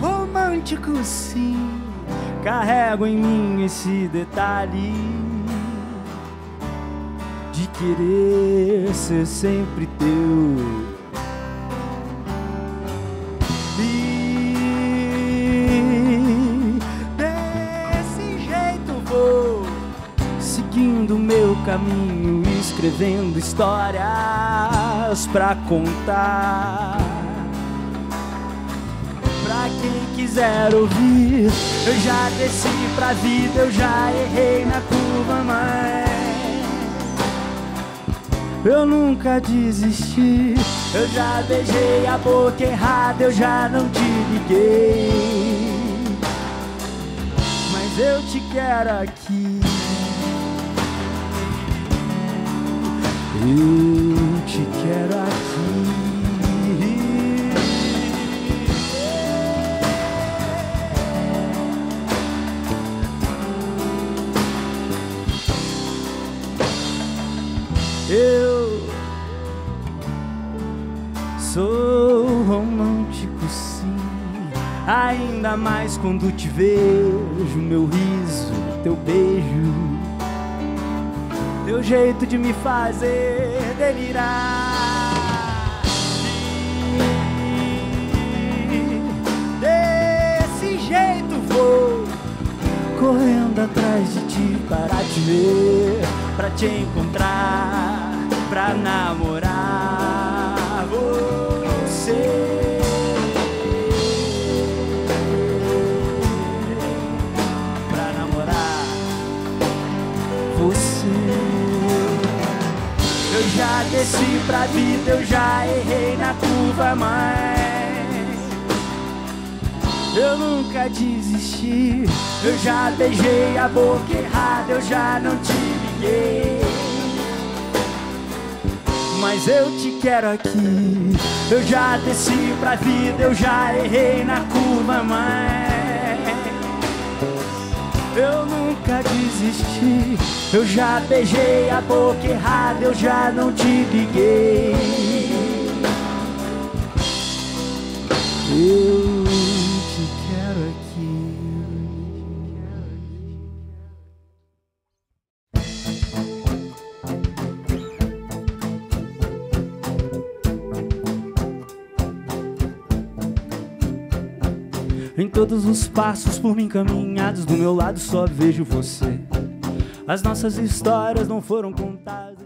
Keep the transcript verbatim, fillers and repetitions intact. romântico sim, carrego em mim esse detalhe de querer ser sempre teu. Seguindo meu caminho, escrevendo histórias pra contar, pra quem quiser ouvir. Eu já desci pra vida, eu já errei na curva, mas eu nunca desisti. Eu já beijei a boca errada, eu já não te liguei, mas eu te quero aqui. Eu te quero aqui. Eu sou romântico sim, ainda mais quando te vejo, meu riso, teu beijo, teu jeito de me fazer delirar. E desse jeito vou correndo atrás de ti para te ver, para te encontrar, para namorar você. Eu já desci pra vida, eu já errei na curva, mas eu nunca desisti. Eu já beijei a boca errada, eu já não te liguei, mas eu te quero aqui. Eu já desci pra vida, eu já errei na curva, mas eu nunca desisti. Eu já beijei a boca errada, eu já não te liguei. Eu te quero aqui. Em todos os passos por mim caminhados, do meu lado só vejo você. As nossas histórias não foram contadas.